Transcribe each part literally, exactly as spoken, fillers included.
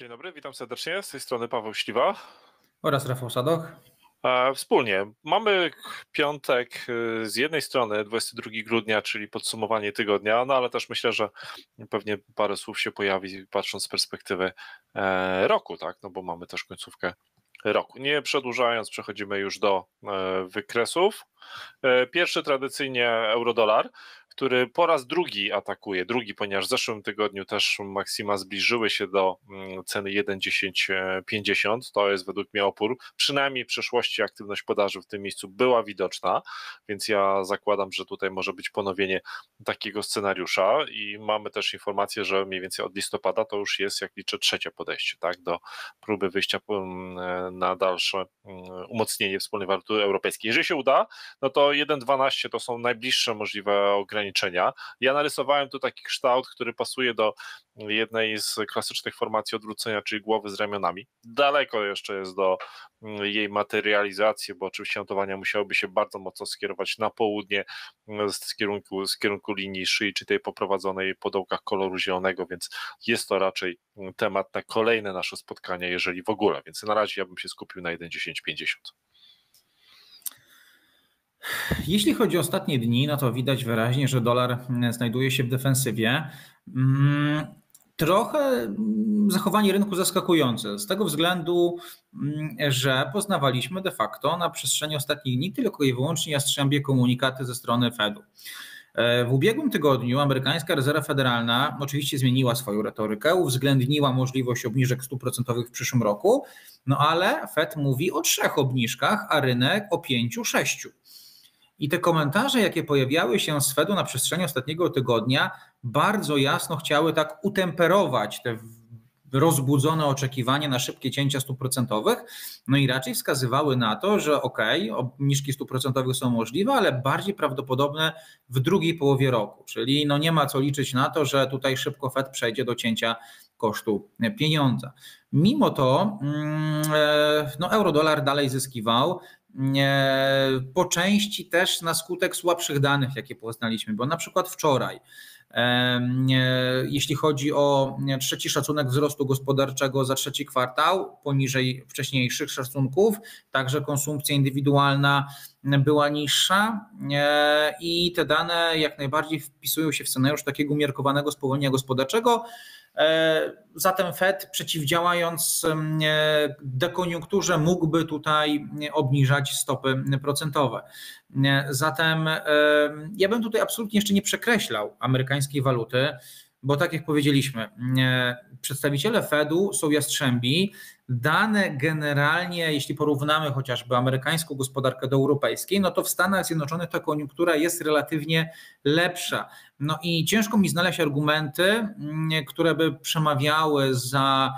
Dzień dobry, witam serdecznie. Z tej strony Paweł Śliwa oraz Rafał Sadok. Wspólnie. Mamy piątek z jednej strony, dwudziestego drugiego grudnia, czyli podsumowanie tygodnia, no ale też myślę, że pewnie parę słów się pojawi patrząc z perspektywy roku, tak? No bo mamy też końcówkę roku. Nie przedłużając, przechodzimy już do wykresów. Pierwszy tradycyjnie euro-dolar, który po raz drugi atakuje, drugi, ponieważ w zeszłym tygodniu też maksima zbliżyły się do ceny jeden dziesięć pięćdziesiąt, to jest według mnie opór, przynajmniej w przeszłości aktywność podaży w tym miejscu była widoczna, więc ja zakładam, że tutaj może być ponowienie takiego scenariusza i mamy też informację, że mniej więcej od listopada to już jest, jak liczę, trzecie podejście, tak, do próby wyjścia na dalsze umocnienie wspólnej waluty europejskiej. Jeżeli się uda, no to jeden dwanaście to są najbliższe możliwe ograniczenia. Ja narysowałem tu taki kształt, który pasuje do jednej z klasycznych formacji odwrócenia, czyli głowy z ramionami. Daleko jeszcze jest do jej materializacji, bo oczywiście notowania musiałyby się bardzo mocno skierować na południe z kierunku, z kierunku linii szyi, czy tej poprowadzonej po dołkach koloru zielonego, więc jest to raczej temat na kolejne nasze spotkania, jeżeli w ogóle, więc na razie ja bym się skupił na jeden dziesięć pięćdziesiąt. Jeśli chodzi o ostatnie dni, no to widać wyraźnie, że dolar znajduje się w defensywie. Trochę zachowanie rynku zaskakujące z tego względu, że poznawaliśmy de facto na przestrzeni ostatnich dni tylko i wyłącznie jastrzębie komunikaty ze strony Fedu. W ubiegłym tygodniu amerykańska rezerwa federalna oczywiście zmieniła swoją retorykę, uwzględniła możliwość obniżek stóp procentowych w przyszłym roku, no ale Fed mówi o trzech obniżkach, a rynek o pięciu, sześciu. I te komentarze, jakie pojawiały się z Fedu na przestrzeni ostatniego tygodnia, bardzo jasno chciały tak utemperować te rozbudzone oczekiwanie na szybkie cięcia stóp procentowych, no i raczej wskazywały na to, że okej, okay, obniżki stóp procentowych są możliwe, ale bardziej prawdopodobne w drugiej połowie roku, czyli no nie ma co liczyć na to, że tutaj szybko Fed przejdzie do cięcia kosztu pieniądza. Mimo to no, euro-dolar dalej zyskiwał, po części też na skutek słabszych danych, jakie poznaliśmy, bo na przykład wczoraj, jeśli chodzi o trzeci szacunek wzrostu gospodarczego za trzeci kwartał, poniżej wcześniejszych szacunków, także konsumpcja indywidualna była niższa i te dane jak najbardziej wpisują się w scenariusz takiego umiarkowanego spowolnienia gospodarczego. Zatem Fed, przeciwdziałając dekoniunkturze, mógłby tutaj obniżać stopy procentowe. Zatem ja bym tutaj absolutnie jeszcze nie przekreślał amerykańskiej waluty, bo tak jak powiedzieliśmy, przedstawiciele Fedu są jastrzębi. Dane generalnie, jeśli porównamy chociażby amerykańską gospodarkę do europejskiej, no to w Stanach Zjednoczonych ta koniunktura jest relatywnie lepsza. No i ciężko mi znaleźć argumenty, które by przemawiały za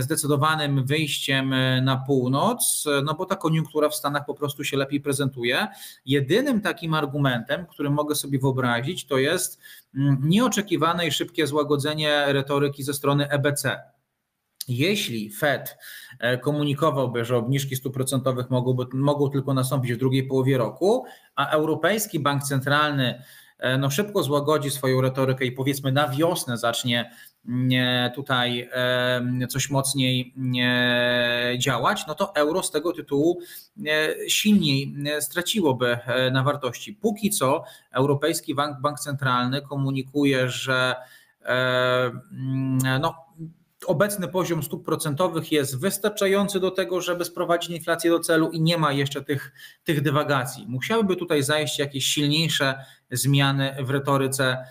zdecydowanym wyjściem na północ, no bo ta koniunktura w Stanach po prostu się lepiej prezentuje. Jedynym takim argumentem, który mogę sobie wyobrazić, to jest nieoczekiwane i szybkie złagodzenie retoryki ze strony E B C. Jeśli Fed komunikowałby, że obniżki stóp procentowych mogą, mogą tylko nastąpić w drugiej połowie roku, a Europejski Bank Centralny no szybko złagodzi swoją retorykę i powiedzmy na wiosnę zacznie tutaj coś mocniej działać, no to euro z tego tytułu silniej straciłoby na wartości. Póki co Europejski Bank, Bank Centralny komunikuje, że no obecny poziom stóp procentowych jest wystarczający do tego, żeby sprowadzić inflację do celu i nie ma jeszcze tych, tych dywagacji. Musiałyby tutaj zajść jakieś silniejsze zmiany w retoryce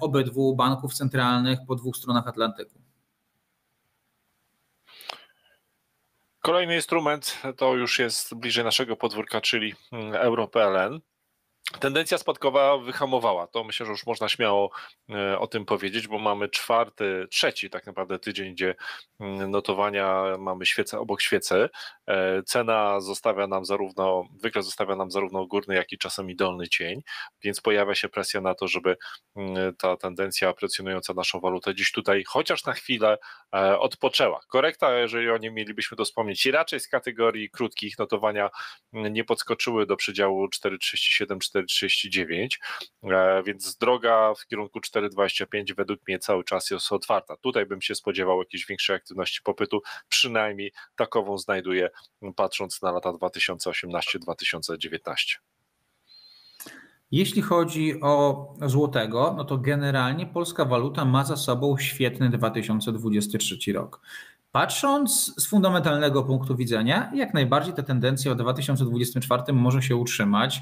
obydwu banków centralnych po dwóch stronach Atlantyku. Kolejny instrument to już jest bliżej naszego podwórka, czyli E U R P L N. Tendencja spadkowa wyhamowała, to myślę, że już można śmiało o tym powiedzieć, bo mamy czwarty, trzeci tak naprawdę tydzień, gdzie notowania mamy świecę obok świecy. Cena zostawia nam zarówno, wykres zostawia nam zarówno górny, jak i czasami dolny cień, więc pojawia się presja na to, żeby ta tendencja presjonująca naszą walutę dziś tutaj chociaż na chwilę odpoczęła. Korekta, jeżeli o niej mielibyśmy to wspomnieć, i raczej z kategorii krótkich, notowania nie podskoczyły do przedziału cztery trzydzieści siedem cztery trzydzieści dziewięć, więc droga w kierunku cztery dwadzieścia pięć według mnie cały czas jest otwarta. Tutaj bym się spodziewał jakiejś większej aktywności popytu, przynajmniej takową znajduję patrząc na lata dwa tysiące osiemnaście dwa tysiące dziewiętnaście. Jeśli chodzi o złotego, no to generalnie polska waluta ma za sobą świetny dwa tysiące dwudziesty trzeci rok. Patrząc z fundamentalnego punktu widzenia, jak najbardziej ta tendencja o dwa tysiące dwudziestym czwartym może się utrzymać,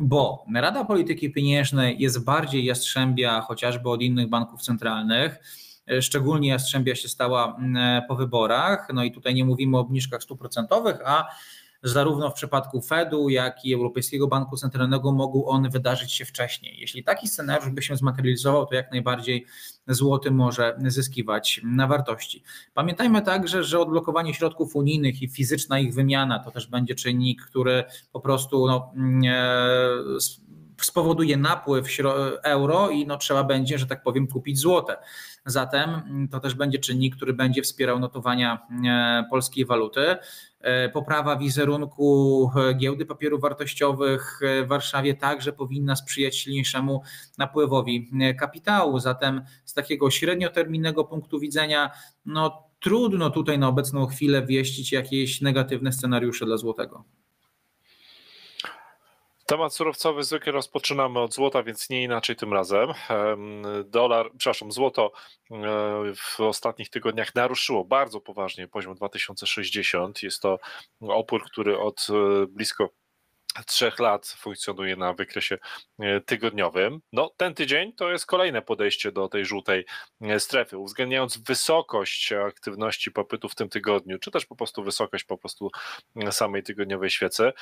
bo Rada Polityki Pieniężnej jest bardziej jastrzębia chociażby od innych banków centralnych, szczególnie jastrzębia się stała po wyborach, no i tutaj nie mówimy o obniżkach stóp procentowych, a zarówno w przypadku Fedu, jak i Europejskiego Banku Centralnego mogą one wydarzyć się wcześniej. Jeśli taki scenariusz by się zmaterializował, to jak najbardziej złoty może zyskiwać na wartości. Pamiętajmy także, że odblokowanie środków unijnych i fizyczna ich wymiana to też będzie czynnik, który po prostu no, spowoduje napływ euro i no, trzeba będzie, że tak powiem, kupić złote. Zatem to też będzie czynnik, który będzie wspierał notowania polskiej waluty. Poprawa wizerunku giełdy papierów wartościowych w Warszawie także powinna sprzyjać silniejszemu napływowi kapitału. Zatem z takiego średnioterminnego punktu widzenia no, trudno tutaj na obecną chwilę wieścić jakieś negatywne scenariusze dla złotego. Temat surowcowy zwykle rozpoczynamy od złota, więc nie inaczej tym razem. Dolar, przepraszam, złoto w ostatnich tygodniach naruszyło bardzo poważnie poziom dwa tysiące sześćdziesiąt. Jest to opór, który od blisko trzech lat funkcjonuje na wykresie tygodniowym. No, ten tydzień to jest kolejne podejście do tej żółtej strefy. Uwzględniając wysokość aktywności popytu w tym tygodniu, czy też po prostu wysokość po prostu samej tygodniowej świecy,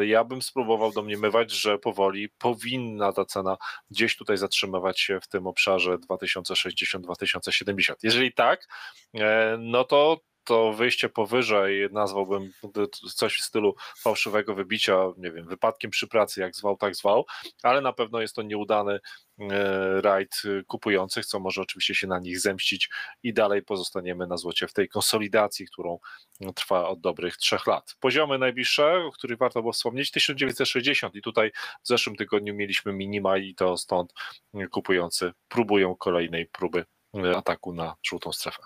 ja bym spróbował domniemywać, że powoli powinna ta cena gdzieś tutaj zatrzymywać się w tym obszarze dwa tysiące sześćdziesiąt do dwa tysiące siedemdziesiąt. Jeżeli tak, no to to wyjście powyżej nazwałbym coś w stylu fałszywego wybicia, nie wiem, wypadkiem przy pracy, jak zwał, tak zwał, ale na pewno jest to nieudany rajd kupujących, co może oczywiście się na nich zemścić i dalej pozostaniemy na złocie w tej konsolidacji, którą trwa od dobrych trzech lat. Poziomy najbliższe, o których warto było wspomnieć, tysiąc dziewięćset sześćdziesiąt i tutaj w zeszłym tygodniu mieliśmy minima i to stąd kupujący próbują kolejnej próby ataku na żółtą strefę.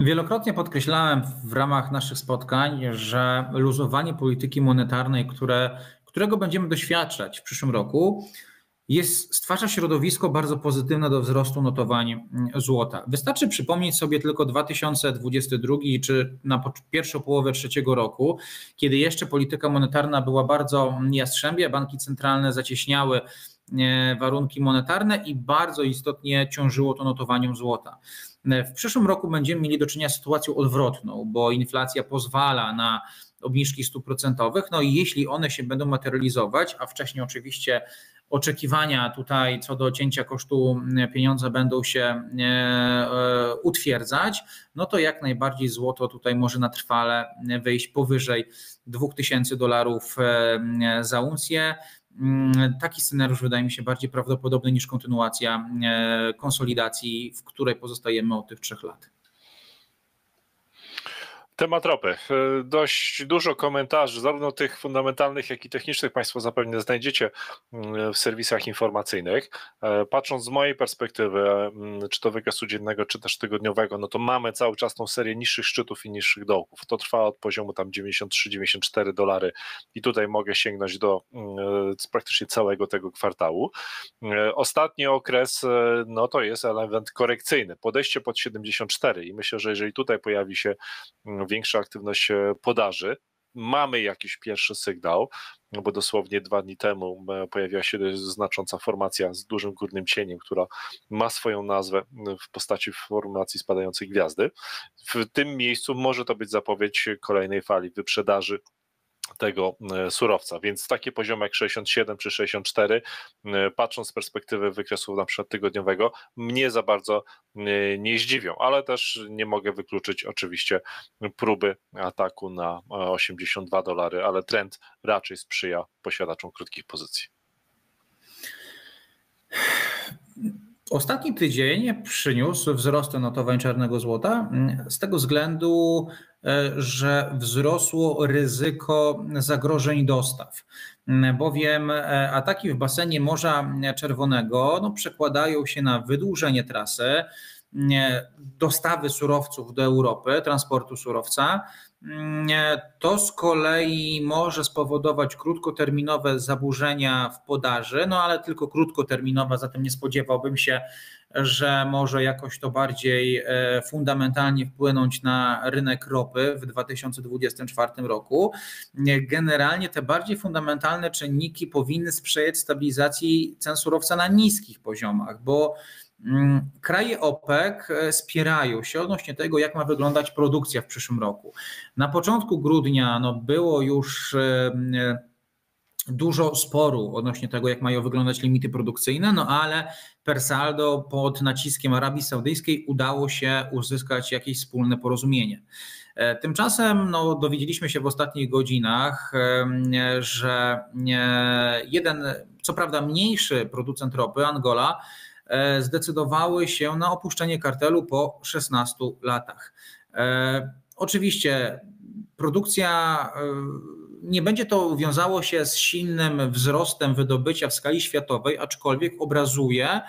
Wielokrotnie podkreślałem w ramach naszych spotkań, że luzowanie polityki monetarnej, które, którego będziemy doświadczać w przyszłym roku, jest, stwarza środowisko bardzo pozytywne do wzrostu notowań złota. Wystarczy przypomnieć sobie tylko dwa tysiące dwudziesty drugi czy na pierwszą połowę trzeciego roku, kiedy jeszcze polityka monetarna była bardzo jastrzębia, banki centralne zacieśniały warunki monetarne i bardzo istotnie ciążyło to notowaniom złota. W przyszłym roku będziemy mieli do czynienia z sytuacją odwrotną, bo inflacja pozwala na obniżki stóp procentowych, no i jeśli one się będą materializować, a wcześniej oczywiście oczekiwania tutaj co do cięcia kosztu pieniądza będą się utwierdzać, no to jak najbardziej złoto tutaj może na trwale wyjść powyżej dwa tysiące dolarów za uncję. Taki scenariusz wydaje mi się bardziej prawdopodobny niż kontynuacja konsolidacji, w której pozostajemy od tych trzech lat. Temat ropy. Dość dużo komentarzy, zarówno tych fundamentalnych, jak i technicznych Państwo zapewne znajdziecie w serwisach informacyjnych. Patrząc z mojej perspektywy, czy to wykresu dziennego, czy też tygodniowego, no to mamy cały czas tą serię niższych szczytów i niższych dołków. To trwa od poziomu tam dziewięćdziesiąt trzy dziewięćdziesiąt cztery dolary i tutaj mogę sięgnąć do praktycznie całego tego kwartału. Ostatni okres, no to jest element korekcyjny. Podejście pod siedemdziesiąt cztery i myślę, że jeżeli tutaj pojawi się większa aktywność podaży. Mamy jakiś pierwszy sygnał, bo dosłownie dwa dni temu pojawiła się znacząca formacja z dużym górnym cieniem, która ma swoją nazwę w postaci formacji spadającej gwiazdy. W tym miejscu może to być zapowiedź kolejnej fali wyprzedaży tego surowca, więc takie poziomy jak sześćdziesiąt siedem czy sześćdziesiąt cztery, patrząc z perspektywy wykresu na przykład tygodniowego, mnie za bardzo nie zdziwią, ale też nie mogę wykluczyć oczywiście próby ataku na osiemdziesiąt dwa dolary, ale trend raczej sprzyja posiadaczom krótkich pozycji. Ostatni tydzień przyniósł wzrost notowań czarnego złota z tego względu, że wzrosło ryzyko zagrożeń dostaw, bowiem ataki w basenie Morza Czerwonego no, przekładają się na wydłużenie trasy, dostawy surowców do Europy, transportu surowca. To z kolei może spowodować krótkoterminowe zaburzenia w podaży, no ale tylko krótkoterminowe, zatem nie spodziewałbym się, że może jakoś to bardziej fundamentalnie wpłynąć na rynek ropy w dwa tysiące dwudziestym czwartym roku. Generalnie te bardziej fundamentalne czynniki powinny sprzyjać stabilizacji cen surowca na niskich poziomach, bo kraje OPEC spierają się odnośnie tego, jak ma wyglądać produkcja w przyszłym roku. Na początku grudnia no, było już dużo sporu odnośnie tego, jak mają wyglądać limity produkcyjne, no ale per saldo pod naciskiem Arabii Saudyjskiej udało się uzyskać jakieś wspólne porozumienie. Tymczasem no, dowiedzieliśmy się w ostatnich godzinach, że jeden, co prawda mniejszy producent ropy, Angola, zdecydowały się na opuszczenie kartelu po szesnastu latach. E, oczywiście produkcja, e, nie będzie to wiązało się z silnym wzrostem wydobycia w skali światowej, aczkolwiek obrazuje,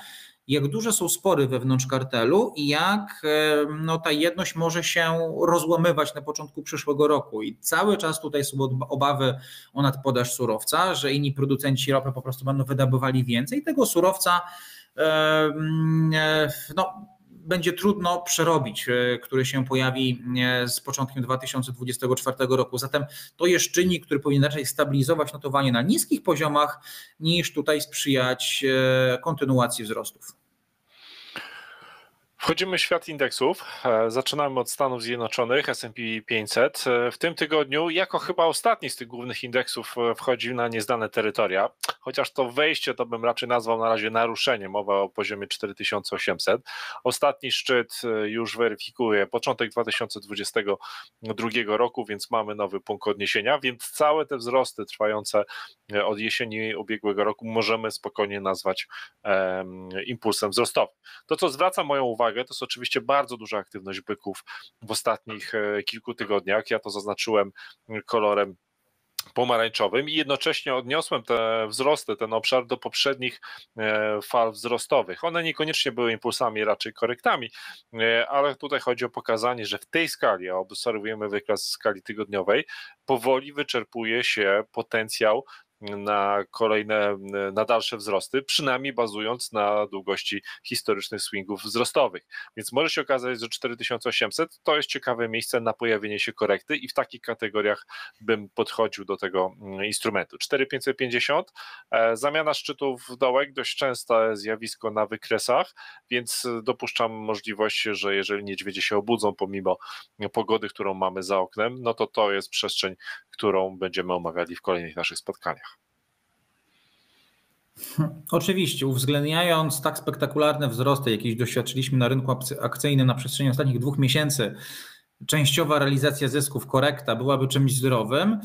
jak duże są spory wewnątrz kartelu i jak e, no, ta jedność może się rozłamywać na początku przyszłego roku. I cały czas tutaj są obawy o nadpodaż surowca, że inni producenci ropy po prostu będą wydobywali więcej tego surowca. No, będzie trudno przerobić, który się pojawi z początkiem dwa tysiące dwudziestego czwartego roku. Zatem to jest czynnik, który powinien raczej stabilizować notowanie na niskich poziomach, niż tutaj sprzyjać kontynuacji wzrostów. Wchodzimy w świat indeksów. Zaczynamy od Stanów Zjednoczonych, S and P pięćset. W tym tygodniu jako chyba ostatni z tych głównych indeksów wchodził na nieznane terytoria, chociaż to wejście to bym raczej nazwał na razie naruszeniem, mowa o poziomie cztery tysiące osiemset. Ostatni szczyt już weryfikuje początek dwa tysiące dwudziestego drugiego roku, więc mamy nowy punkt odniesienia, więc całe te wzrosty trwające od jesieni ubiegłego roku możemy spokojnie nazwać um, impulsem wzrostowym. To, co zwraca moją uwagę, to jest oczywiście bardzo duża aktywność byków w ostatnich kilku tygodniach. Ja to zaznaczyłem kolorem pomarańczowym i jednocześnie odniosłem te wzrosty, ten obszar do poprzednich fal wzrostowych. One niekoniecznie były impulsami, raczej korektami, ale tutaj chodzi o pokazanie, że w tej skali, a obserwujemy wykres w skali tygodniowej, powoli wyczerpuje się potencjał na kolejne, na dalsze wzrosty, przynajmniej bazując na długości historycznych swingów wzrostowych. Więc może się okazać, że cztery tysiące osiemset to jest ciekawe miejsce na pojawienie się korekty i w takich kategoriach bym podchodził do tego instrumentu. cztery tysiące pięćset pięćdziesiąt, zamiana szczytów w dołek, dość częste zjawisko na wykresach, więc dopuszczam możliwość, że jeżeli niedźwiedzie się obudzą pomimo pogody, którą mamy za oknem, no to to jest przestrzeń, którą będziemy omawiali w kolejnych naszych spotkaniach. Oczywiście, uwzględniając tak spektakularne wzrosty, jakie doświadczyliśmy na rynku akcyjnym na przestrzeni ostatnich dwóch miesięcy, częściowa realizacja zysków, korekta byłaby czymś zdrowym,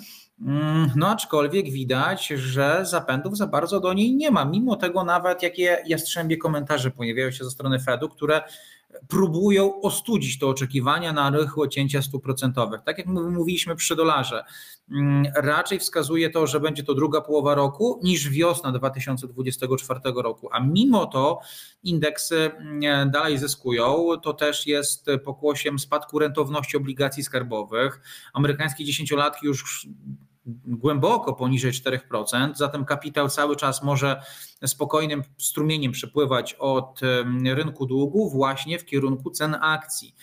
no aczkolwiek widać, że zapędów za bardzo do niej nie ma, mimo tego nawet jakie jastrzębie komentarze pojawiają się ze strony Fedu, które próbują ostudzić te oczekiwania na rychłe cięcia stóp procentowych. Tak jak mówiliśmy przy dolarze, raczej wskazuje to, że będzie to druga połowa roku niż wiosna dwa tysiące dwudziestego czwartego roku, a mimo to indeksy dalej zyskują. To też jest pokłosiem spadku rentowności obligacji skarbowych. Amerykańskie dziesięciolatki już głęboko poniżej czterech procent, zatem kapitał cały czas może spokojnym strumieniem przepływać od rynku długu właśnie w kierunku cen akcji.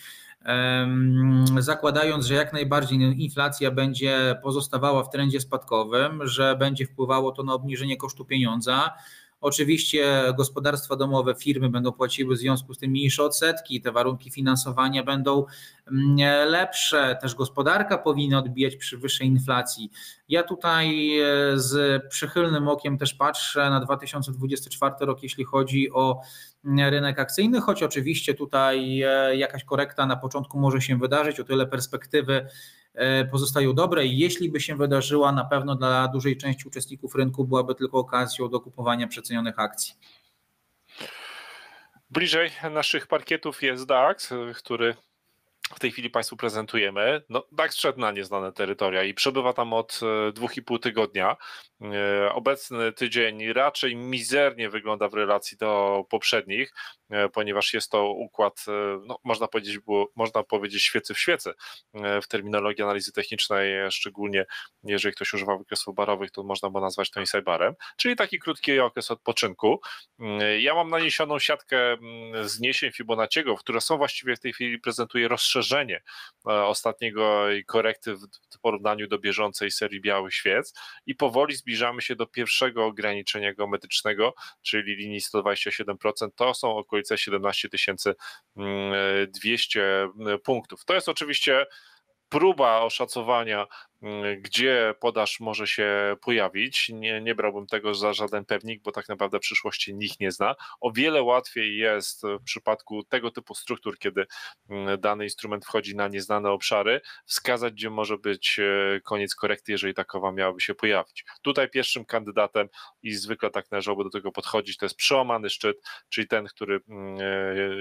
Zakładając, że jak najbardziej inflacja będzie pozostawała w trendzie spadkowym, że będzie wpływało to na obniżenie kosztu pieniądza. Oczywiście gospodarstwa domowe, firmy będą płaciły w związku z tym mniejsze odsetki, te warunki finansowania będą lepsze, też gospodarka powinna odbijać przy wyższej inflacji. Ja tutaj z przychylnym okiem też patrzę na dwa tysiące dwudziesty czwarty rok, jeśli chodzi o rynek akcyjny, choć oczywiście tutaj jakaś korekta na początku może się wydarzyć, o tyle perspektywy pozostają dobre i jeśli by się wydarzyła, na pewno dla dużej części uczestników rynku byłaby tylko okazją do kupowania przecenionych akcji. Bliżej naszych parkietów jest DAX, który w tej chwili Państwu prezentujemy. No, DAX szedł na nieznane terytoria i przebywa tam od dwóch i pół tygodnia. Obecny tydzień raczej mizernie wygląda w relacji do poprzednich, ponieważ jest to układ, no, można powiedzieć, było, można powiedzieć świecy w świecy. W terminologii analizy technicznej, szczególnie jeżeli ktoś używa wykresów barowych, to można by nazwać to inside barem, czyli taki krótki okres odpoczynku. Ja mam naniesioną siatkę zniesień Fibonacciego, które są właściwie w tej chwili, prezentuje rozszerzenie ostatniego i korekty w porównaniu do bieżącej serii białych świec i powoli zbliżamy się do pierwszego ograniczenia geometrycznego, czyli linii sto dwadzieścia siedem procent, to są okolice siedemnaście tysięcy dwieście punktów. To jest oczywiście próba oszacowania, gdzie podaż może się pojawić. Nie, nie brałbym tego za żaden pewnik, bo tak naprawdę przyszłości nikt nie zna. O wiele łatwiej jest w przypadku tego typu struktur, kiedy dany instrument wchodzi na nieznane obszary, wskazać, gdzie może być koniec korekty, jeżeli takowa miałaby się pojawić. Tutaj pierwszym kandydatem, i zwykle tak należałoby do tego podchodzić, to jest przełamany szczyt, czyli ten, który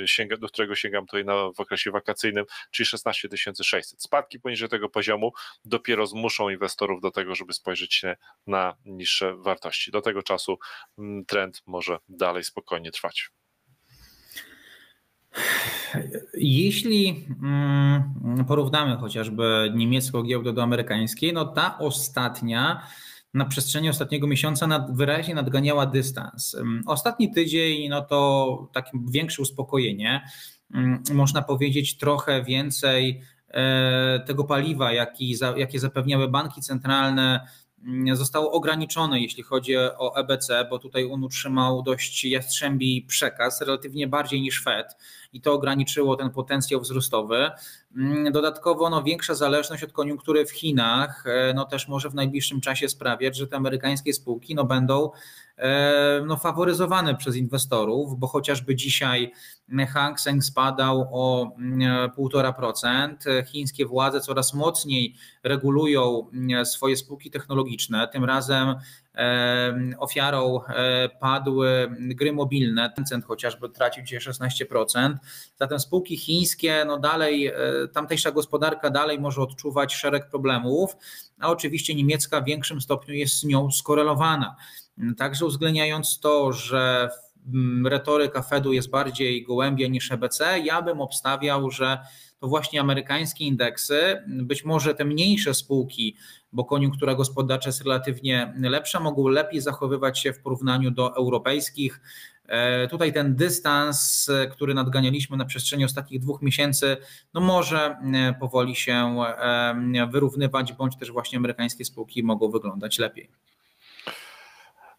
sięga, do którego sięgam tutaj na, w okresie wakacyjnym, czyli szesnaście tysięcy sześćset. Spadki poniżej tego poziomu dopiero zmuszą inwestorów do tego, żeby spojrzeć się na niższe wartości. Do tego czasu trend może dalej spokojnie trwać. Jeśli porównamy chociażby niemiecką giełdę do amerykańskiej, no ta ostatnia na przestrzeni ostatniego miesiąca nad, wyraźnie nadganiała dystans. Ostatni tydzień, no to takie większe uspokojenie, można powiedzieć trochę więcej tego paliwa, jaki, jakie zapewniały banki centralne, zostało ograniczone, jeśli chodzi o E B C, bo tutaj on utrzymał dość jastrzębi przekaz, relatywnie bardziej niż Fed, i to ograniczyło ten potencjał wzrostowy. Dodatkowo no, większa zależność od koniunktury w Chinach no, też może w najbliższym czasie sprawiać, że te amerykańskie spółki no, będą no, faworyzowane przez inwestorów, bo chociażby dzisiaj Hang Seng spadał o półtora procent. Chińskie władze coraz mocniej regulują swoje spółki technologiczne. Tym razem ofiarą padły gry mobilne. Tencent chociażby tracił dzisiaj szesnaście procent. Zatem spółki chińskie, no dalej, tamtejsza gospodarka dalej może odczuwać szereg problemów, a oczywiście niemiecka w większym stopniu jest z nią skorelowana. Także uwzględniając to, że retoryka Fedu jest bardziej gołębia niż E B C, ja bym obstawiał, że to właśnie amerykańskie indeksy, być może te mniejsze spółki, bo koniunktura gospodarcza jest relatywnie lepsza, mogą lepiej zachowywać się w porównaniu do europejskich. Tutaj ten dystans, który nadganialiśmy na przestrzeni ostatnich dwóch miesięcy, no może powoli się wyrównywać, bądź też właśnie amerykańskie spółki mogą wyglądać lepiej.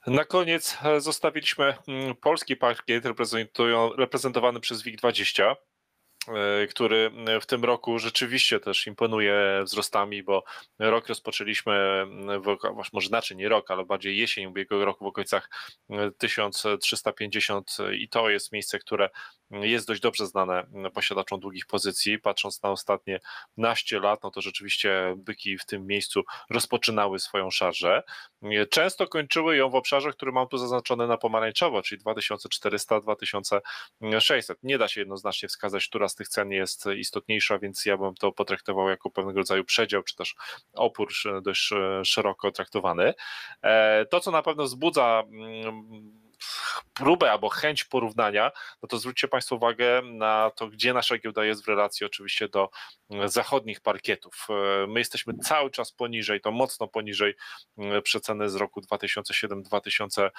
Na koniec zostawiliśmy polski parkiet reprezentowany przez WIG dwadzieścia, który w tym roku rzeczywiście też imponuje wzrostami, bo rok rozpoczęliśmy, w, może inaczej nie rok, ale bardziej jesień ubiegłego roku w okolicach tysiąc trzysta pięćdziesiąt i to jest miejsce, które jest dość dobrze znane posiadaczom długich pozycji. Patrząc na ostatnie naście lat, no to rzeczywiście byki w tym miejscu rozpoczynały swoją szarżę. Często kończyły ją w obszarze, który mam tu zaznaczony na pomarańczowo, czyli dwa tysiące czterysta do dwa tysiące sześciuset. Nie da się jednoznacznie wskazać, która z tych cen jest istotniejsza, więc ja bym to potraktował jako pewnego rodzaju przedział, czy też opór dość szeroko traktowany. To, co na pewno wzbudza próbę albo chęć porównania, no to zwróćcie Państwo uwagę na to, gdzie nasza giełda jest w relacji oczywiście do zachodnich parkietów. My jesteśmy cały czas poniżej, to mocno poniżej przeceny z roku dwa tysiące siódmego do dwa tysiące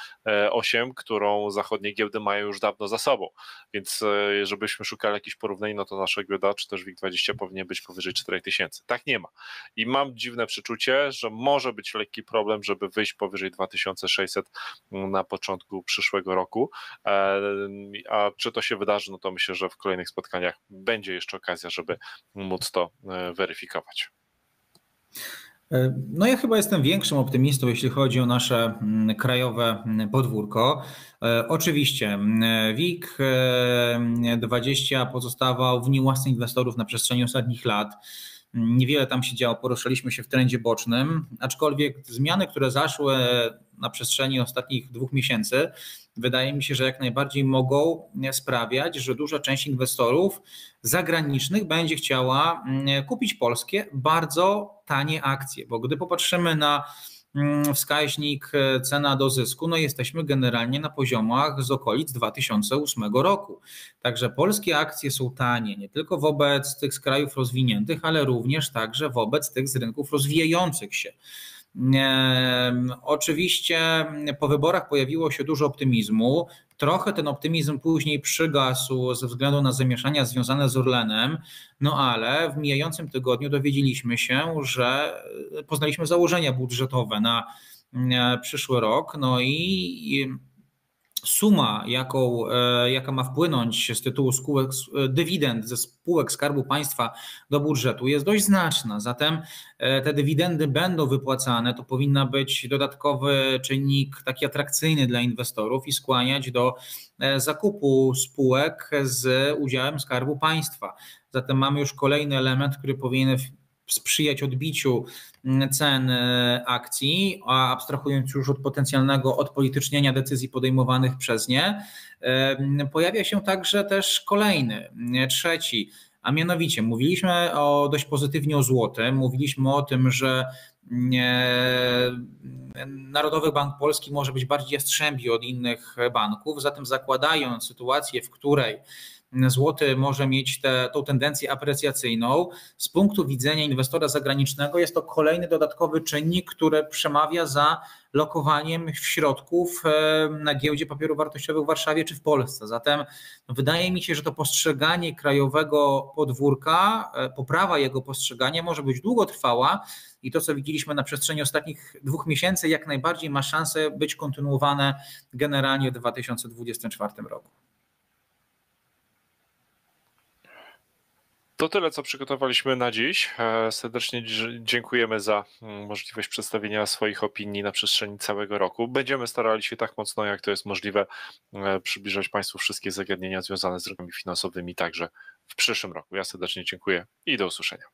ósmego, którą zachodnie giełdy mają już dawno za sobą, więc żebyśmy szukali jakichś porównań, no to nasza giełda, czy też WIG dwadzieścia powinien być powyżej czterech tysięcy. Tak nie ma. I mam dziwne przeczucie, że może być lekki problem, żeby wyjść powyżej dwa tysiące sześćset na początku przyszłego roku, a czy to się wydarzy, no to myślę, że w kolejnych spotkaniach będzie jeszcze okazja, żeby móc to weryfikować. No ja chyba jestem większym optymistą, jeśli chodzi o nasze krajowe podwórko. Oczywiście WIG dwadzieścia pozostawał w niełasce inwestorów na przestrzeni ostatnich lat. Niewiele tam się działo, poruszaliśmy się w trendzie bocznym, aczkolwiek zmiany, które zaszły na przestrzeni ostatnich dwóch miesięcy, wydaje mi się, że jak najbardziej mogą sprawiać, że duża część inwestorów zagranicznych będzie chciała kupić polskie bardzo tanie akcje, bo gdy popatrzymy na wskaźnik cena do zysku, no jesteśmy generalnie na poziomach z okolic dwa tysiące ósmego roku. Także polskie akcje są tanie nie tylko wobec tych z krajów rozwiniętych, ale również także wobec tych z rynków rozwijających się. Oczywiście po wyborach pojawiło się dużo optymizmu. Trochę ten optymizm później przygasł ze względu na zamieszania związane z Orlenem, no ale w mijającym tygodniu dowiedzieliśmy się, że poznaliśmy założenia budżetowe na przyszły rok, no i suma, jaką, jaka ma wpłynąć z tytułu spółek, dywidend ze spółek Skarbu Państwa do budżetu, jest dość znaczna. Zatem te dywidendy będą wypłacane. To powinna być dodatkowy czynnik taki atrakcyjny dla inwestorów i skłaniać do zakupu spółek z udziałem Skarbu Państwa. Zatem mamy już kolejny element, który powinien sprzyjać odbiciu cen akcji, a abstrahując już od potencjalnego odpolitycznienia decyzji podejmowanych przez nie, pojawia się także też kolejny, trzeci, a mianowicie mówiliśmy o, dość pozytywnie o złotym, mówiliśmy o tym, że Narodowy Bank Polski może być bardziej jastrzębi od innych banków, zatem zakładając sytuację, w której złoty może mieć tę te, tendencję aprecjacyjną, z punktu widzenia inwestora zagranicznego jest to kolejny dodatkowy czynnik, który przemawia za lokowaniem środków na Giełdzie Papierów Wartościowych w Warszawie czy w Polsce. Zatem wydaje mi się, że to postrzeganie krajowego podwórka, poprawa jego postrzegania może być długotrwała i to, co widzieliśmy na przestrzeni ostatnich dwóch miesięcy, jak najbardziej ma szansę być kontynuowane generalnie w dwa tysiące dwudziestym czwartym roku. To tyle, co przygotowaliśmy na dziś. Serdecznie dziękujemy za możliwość przedstawienia swoich opinii na przestrzeni całego roku. Będziemy starali się tak mocno, jak to jest możliwe, przybliżać Państwu wszystkie zagadnienia związane z rynkami finansowymi także w przyszłym roku. Ja serdecznie dziękuję i do usłyszenia.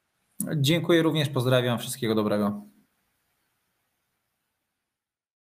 Dziękuję również, pozdrawiam, wszystkiego dobrego.